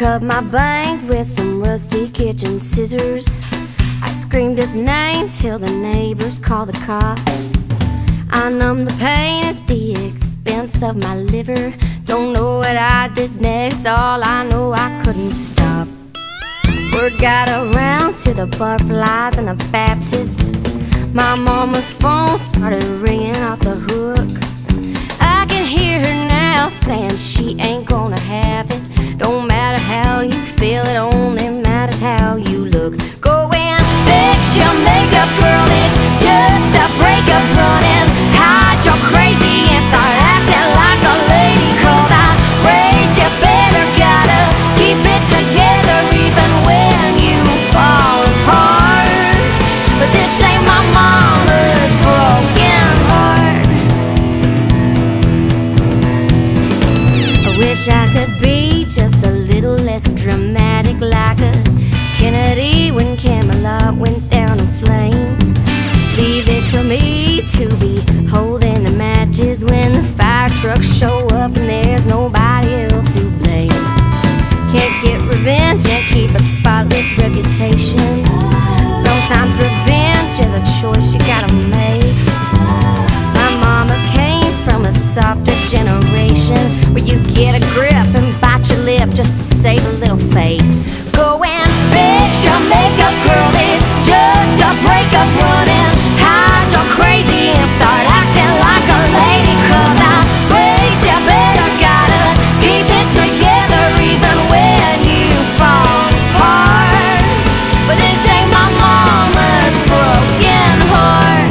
cut my bangs with some rusty kitchen scissors. I screamed his name till the neighbors called the cops. I numbed the pain at the expense of my liver. Don't know what I did next, all I know I couldn't stop. Word got around to the butterflies and the Baptist. My mama's phone started ringing off the hook. I can hear her now saying she ain't gonna have it. Don't matter how you feel, it only matters how you look. Go and fix your makeup, girl, it's just a breakup. Run and hide your crazy and start acting like a lady, 'cause I raised you better. Gotta keep it together even when you fall apart. But this ain't my mama's broken heart. I wish I could be just a little less dramatic, like a Kennedy when Camelot went down in flames. Leave it to me to be holding the matches when the fire trucks show up and there's nobody else to blame. Can't get revenge and keep a spotless reputation. Sometimes revenge is a choice you gotta make. My mama came from a softer generation where you get a grip and bite your lip just to save a little face. Go and fix your makeup, girl, it's just a breakup. Run and hide your crazy and start acting like a lady, 'cause I raised you better. Gotta keep it together even when you fall apart. But this ain't my mama's broken heart.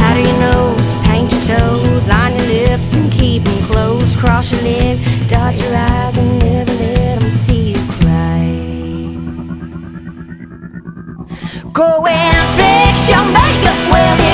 Powder your nose, paint your toes, line your lips and keep them closed. Cross your legs, dodge your eyes and never let them see you cry. Go and fix your makeup, well,